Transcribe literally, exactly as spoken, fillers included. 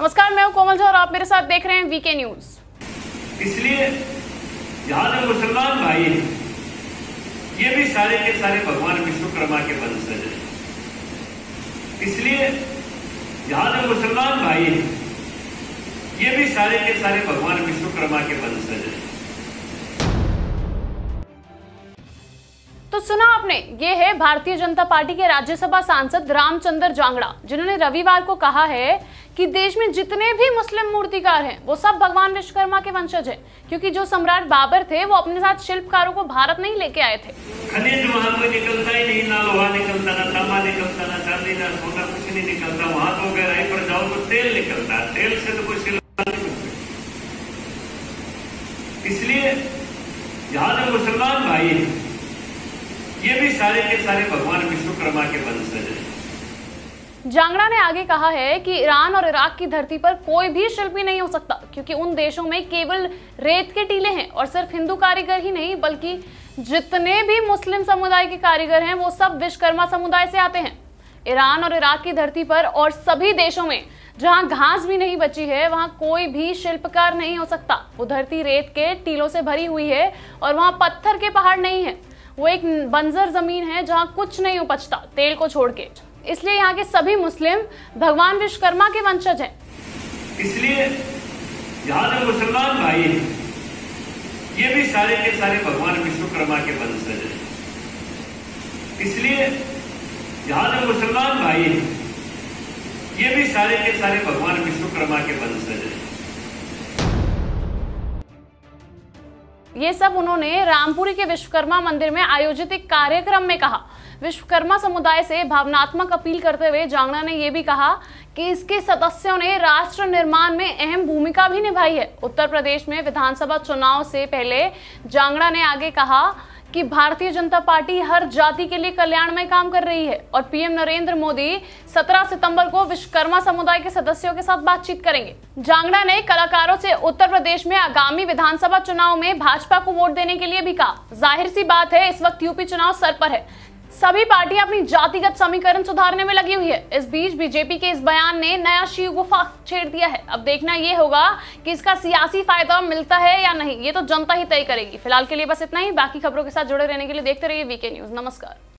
नमस्कार, मैं हूं कोमल झा और आप मेरे साथ देख रहे हैं वीके न्यूज। इसलिए यहाँ जो मुसलमान भाई हैं, ये भी सारे के सारे भगवान विश्वकर्मा के वंशज हैं। इसलिए यहाँ जो मुसलमान भाई हैं, ये भी सारे के सारे भगवान विश्वकर्मा के वंशज हैं। तो सुना आपने, ये है भारतीय जनता पार्टी के राज्यसभा सांसद रामचंद्र जांगड़ा, जिन्होंने रविवार को कहा है कि देश में जितने भी मुस्लिम मूर्तिकार हैं वो सब भगवान विश्वकर्मा के वंशज हैं, क्योंकि जो सम्राट बाबर थे वो अपने साथ शिल्पकारों को भारत नहीं लेके आए थे। खनिज वहाँ कोई निकलता ही नहीं, ना लोहा निकलता, ना तांबा निकलता, ना चांदी, ना सोना, कुछ नहीं निकलता। वहाँ तो गहराई पर जाओ तो तेल निकलता है, तेल से तो कोई शिल्प नहीं होता। इसलिए यहाँ जो मुसलमान भाई है, ये भी सारे के सारे भगवान विश्वकर्मा के वंशज हैं। जांगड़ा ने आगे कहा है कि ईरान और इराक की धरती पर कोई भी शिल्पी नहीं हो सकता, क्योंकि उन देशों में केवल रेत के टीले हैं और सिर्फ हिंदू कारीगर ही नहीं बल्कि जितने भी मुस्लिम समुदाय के कारीगर हैं वो सब विश्वकर्मा समुदाय से आते हैं। ईरान और इराक की धरती पर और सभी देशों में जहाँ घास भी नहीं बची है वहाँ कोई भी शिल्पकार नहीं हो सकता। वो धरती रेत के टीलों से भरी हुई है और वहाँ पत्थर के पहाड़ नहीं है, वो एक बंजर जमीन है जहां कुछ नहीं उपजता तेल को छोड़ के। इसलिए यहाँ के सभी मुस्लिम भगवान विश्वकर्मा के वंशज हैं। इसलिए यहाँ जो मुसलमान भाई हैं, ये भी सारे के सारे भगवान विश्वकर्मा के वंशज हैं। इसलिए यहाँ जो मुसलमान भाई हैं, ये भी सारे के सारे भगवान विश्वकर्मा के वंशज हैं। ये सब उन्होंने रामपुरी के विश्वकर्मा मंदिर में आयोजित एक कार्यक्रम में कहा। विश्वकर्मा समुदाय से भावनात्मक अपील करते हुए जांगड़ा ने यह भी कहा कि इसके सदस्यों ने राष्ट्र निर्माण में अहम भूमिका भी निभाई है। उत्तर प्रदेश में विधानसभा चुनाव से पहले जांगड़ा ने आगे कहा कि भारतीय जनता पार्टी हर जाति के लिए कल्याणमय काम कर रही है और पीएम नरेंद्र मोदी सत्रह सितंबर को विश्वकर्मा समुदाय के सदस्यों के साथ बातचीत करेंगे। जांगड़ा ने कलाकारों से उत्तर प्रदेश में आगामी विधानसभा चुनाव में भाजपा को वोट देने के लिए भी कहा। जाहिर सी बात है, इस वक्त यूपी चुनाव सर पर है, सभी पार्टियां अपनी जातिगत समीकरण सुधारने में लगी हुई है। इस बीच बीजेपी के इस बयान ने नया शिव गुफा छेड़ दिया है। अब देखना यह होगा कि इसका सियासी फायदा मिलता है या नहीं, ये तो जनता ही तय करेगी। फिलहाल के लिए बस इतना ही। बाकी खबरों के साथ जुड़े रहने के लिए देखते रहिए वीके न्यूज। नमस्कार।